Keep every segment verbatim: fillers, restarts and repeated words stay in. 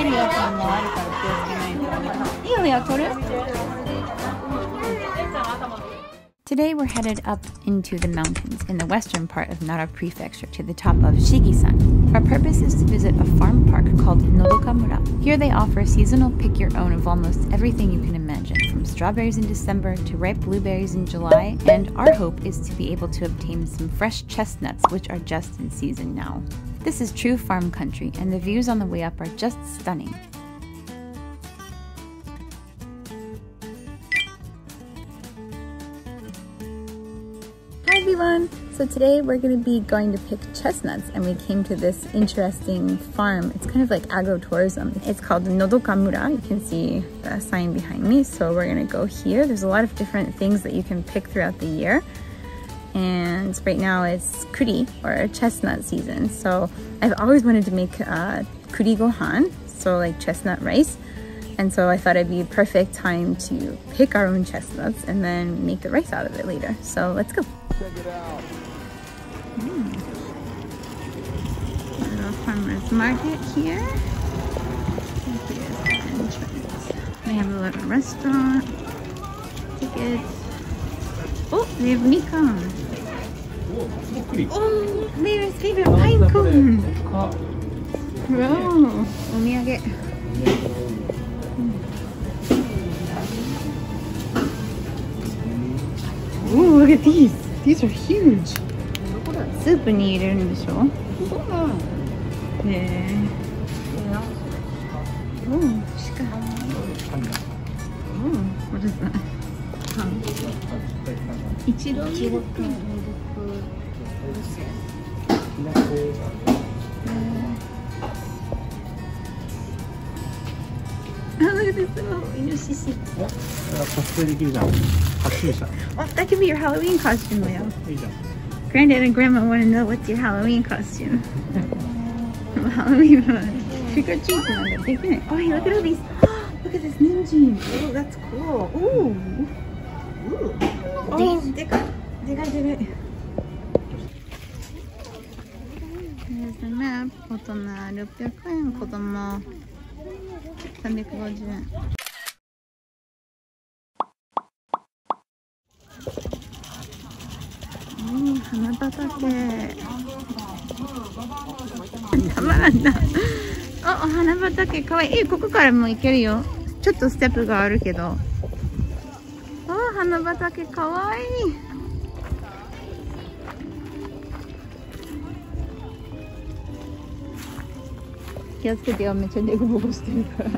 ってるやつもあるから気をつけないと。いいよね、やっとる？ Today we're headed up into the mountains in the western part of Nara Prefecture to the top of Shigisan. Our purpose is to visit a farm park called Nodokamura. Here they offer seasonal pick-your-own of almost everything you can imagine, from strawberries in December to ripe blueberries in July, and our hope is to be able to obtain some fresh chestnuts which are just in season now. This is true farm country, and the views on the way up are just stunning. So today we're going to be going to pick chestnuts, and we came to this interesting farm. It's kind of like agro-tourism. It's called Nodokamura. You can see the sign behind me. So we're going to go here. There's a lot of different things that you can pick throughout the year. And right now it's kuri, or chestnut season. So I've always wanted to make uh, kuri gohan, so like chestnut rice. And so I thought it'd be a perfect time to pick our own chestnuts and then make the rice out of it later. So let's go. Check it out. Mm. A little farmer's market here. And here's the entrance. They have a little restaurant. Tickets. Oh, they have nikon. Oh, there's favorite pine cone. Bro, omiyage. Ooh, look at these! These are huge! Super neat in the show. Yeah. Oh, shika. Oh, what is that? Ichiro milk. Oh, look at this little inoshishi. Oh, that could be your Halloween costume, Leo. Granddad and Grandma want to know what's your Halloween costume. Halloween one. Trick or treat one. Oh, hey, look at all these. Look at this ninja. Oh, that's cool. Ooh. Ooh. Oh, deka. Deka, deka. There's the map. Otona six hundred yen, kodomo three hundred fifty yen. Hanabatake. Oh, Hanabatake, kawaii. Eh, ここからも行けるよ。ちょっとステップがあるけど。Oh, Hanabatake, kawaii. Kiyotsukete yo,めっちゃデコボコしてるから。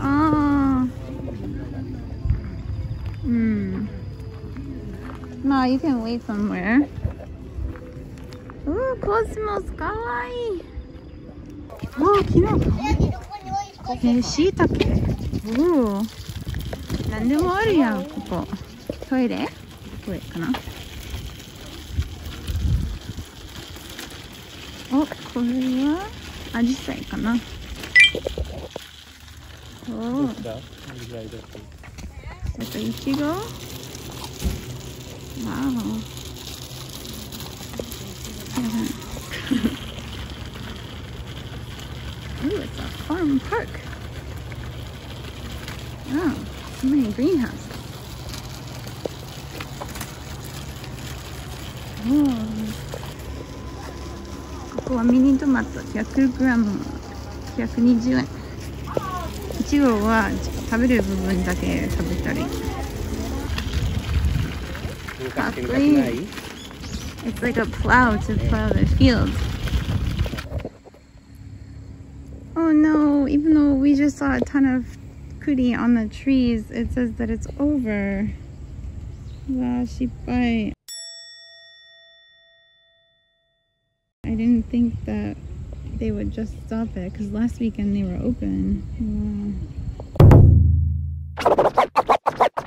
ああ。うん。Ma, you can wait somewhere. Ooh, cosmos, kawaii! Oh, kinoko! Eh, shiitake! Ooh! Nandemo aru ya, koko. Toire? Toire kana? Oh, kore wa ajisai kana? Oh! Soto ichigo? Wow. Ooh, it's a farm park. Wow, so many greenhouses. Oh. ここはミニトマト ひゃくグラム ひゃくにじゅうえん。いちごは食べる部分だけ食べたり。 Probably. It's like a plow to plow the fields. Oh no, even though we just saw a ton of kuri on the trees, it says that it's over. Wow, shippai. I didn't think that they would just stop it because last weekend they were open. Wow.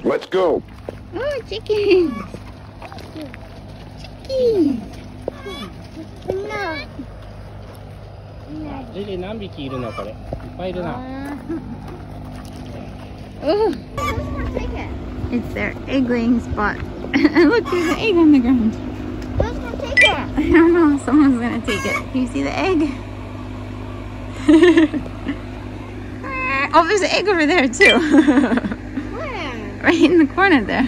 Let's go. Oh, chickens! Chickens! Oh. It's their egg-laying spot. Look, there's an egg on the ground. Who's gonna take it? I don't know. Someone's gonna take it. Do you see the egg? Oh, there's an egg over there too. Where? Right in the corner there.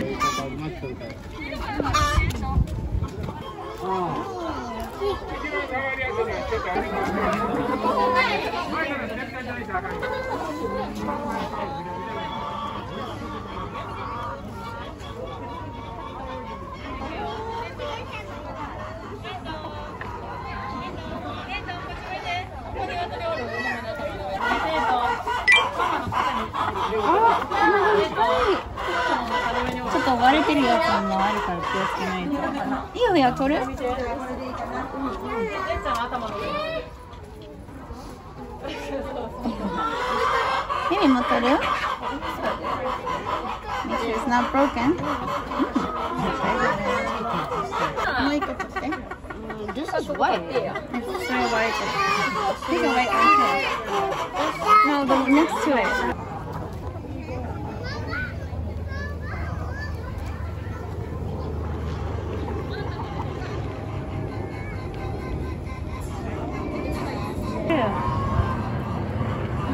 Make sure it's not broken. Mm. This is white. This is very white. Take a white one. No, the next to it.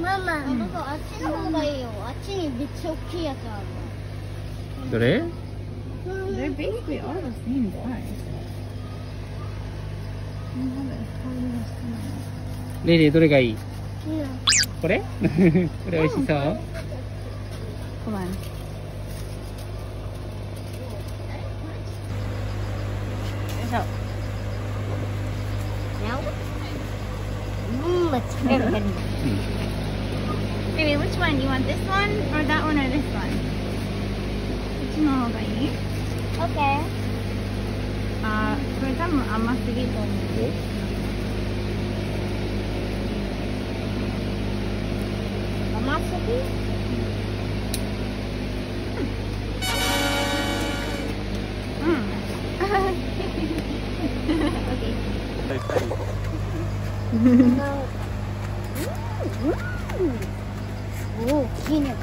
ママ、なんかあっちの方がいいよ。あっちにめっちゃ大きいやつある。どれ？ They're basically all the same size. Lily, which one is good? This? This is delicious. Come on. Now? Mmm, it's good. Baby, which one? You want this one, or that one, or this one? Which one do you want? Okay. Uh, this is probably too sweet. Too sweet? Hmm. Okay. No. Oh, big one.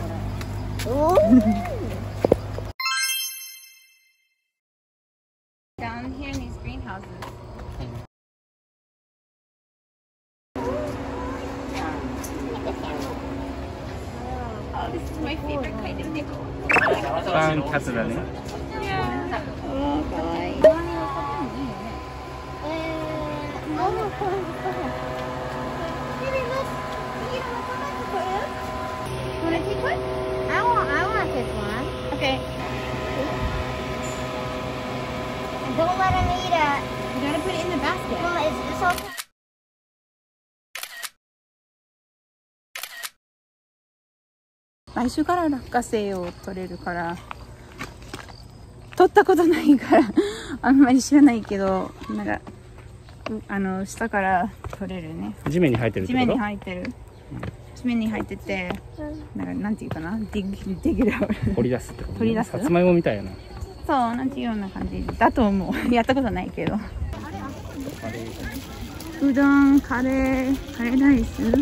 Oh. That's about it. Yeah. Oh, boy. You want to take one? I want, I want this one. Okay. Don't let him eat it. You got to put it in the basket. Well, it's just all... Next year, we can take a look. 取ったことないから、あんまり知らないけど、なんか、あの、下から取れるね。地面に生えてるってこと？地面に生えてる。地面に生えてて、なんか、なんていうかな、ディグ、ディグラを。掘り出すってこと。掘り出す。さつまいもみたいな。そう、なんていうような感じだと思う。やったことないけど。うどん、カレー、カレーライス。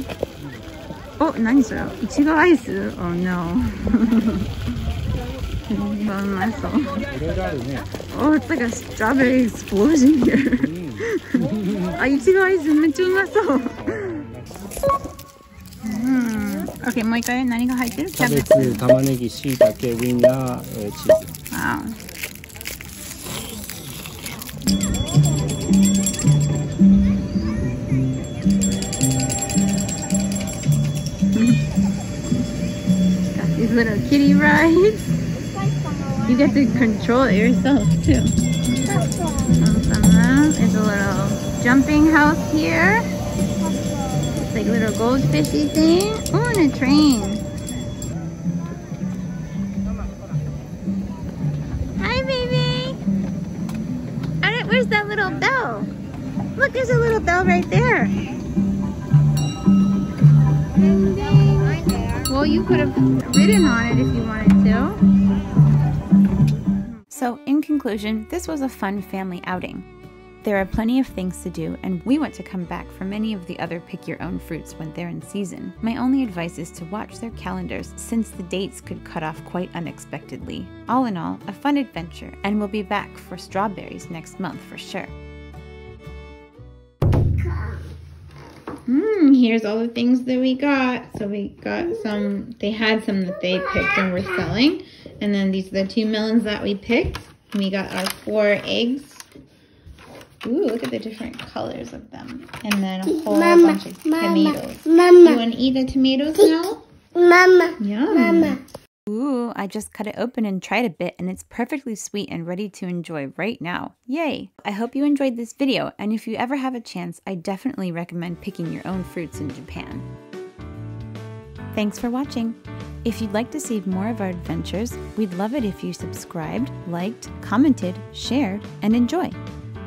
お、何それ？いちごアイス？Oh no。 Oh, it's like a strawberry explosion here. Mm. Okay, もう一回何が入ってる？キャベツ、玉ねぎ、椎茸、ウインナー、チーズ。ああ。 Got these little kitty rides. You get to control it yourself too. There's a little jumping house here. It's like a little goldfishy thing. Oh, and a train. Where, where's that little bell? Look, there's a little bell right there. Ding, ding. Well, you could have ridden on it if you wanted to. So, in conclusion, this was a fun family outing. There are plenty of things to do, and we want to come back for many of the other pick-your-own-fruits when they're in season. My only advice is to watch their calendars, since the dates could cut off quite unexpectedly. All in all, a fun adventure, and we'll be back for strawberries next month for sure. Mmm, here's all the things that we got. So we got some, they had some that they picked and were selling. And then these are the two melons that we picked. And we got our four eggs. Ooh, look at the different colors of them. And then a whole Mama, bunch of tomatoes. Mama, you want to eat the tomatoes now? Mama, Yum. Mama. Ooh, I just cut it open and tried a bit, and it's perfectly sweet and ready to enjoy right now. Yay! I hope you enjoyed this video, and if you ever have a chance, I definitely recommend picking your own fruits in Japan. Thanks for watching! If you'd like to see more of our adventures, we'd love it if you subscribed, liked, commented, shared, and enjoy.